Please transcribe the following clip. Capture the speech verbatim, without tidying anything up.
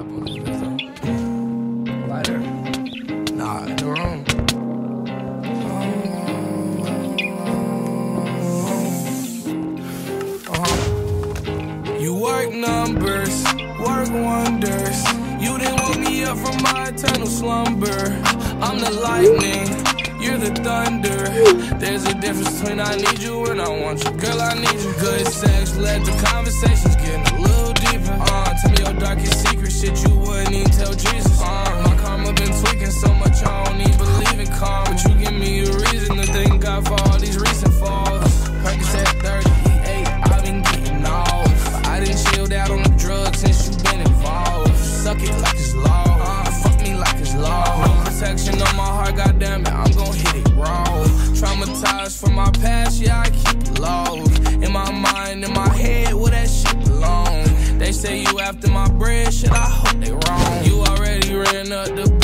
apple. A lighter. Nah, in the room. Oh. Uh-huh. You work numbers, work wonders. You didn't wake me up from my eternal slumber. I'm the lightning, you're the thunder. There's a difference between I need you and I want you. Girl, I need you. Good sex led to conversations getting a little deeper. Uh, tell me your darkest secret, shit you wouldn't even tell Jesus. Uh, my karma been tweaking so much I don't even believe in karma. But you give me a reason to thank God for all these recent falls. Perkins at thirty-eight, I've been getting off. But I didn't chilled out on the drugs since you been involved. Suck it like it's law. Uh, fuck me like it's law. No protection on my heart, goddamn it, I'm gon' hit it raw. Traumatized from my past, yeah, I keep it logged. In my mind, in my head, where that shit belong. They say you after my bread, shit, I hope they wrong. You already ran up the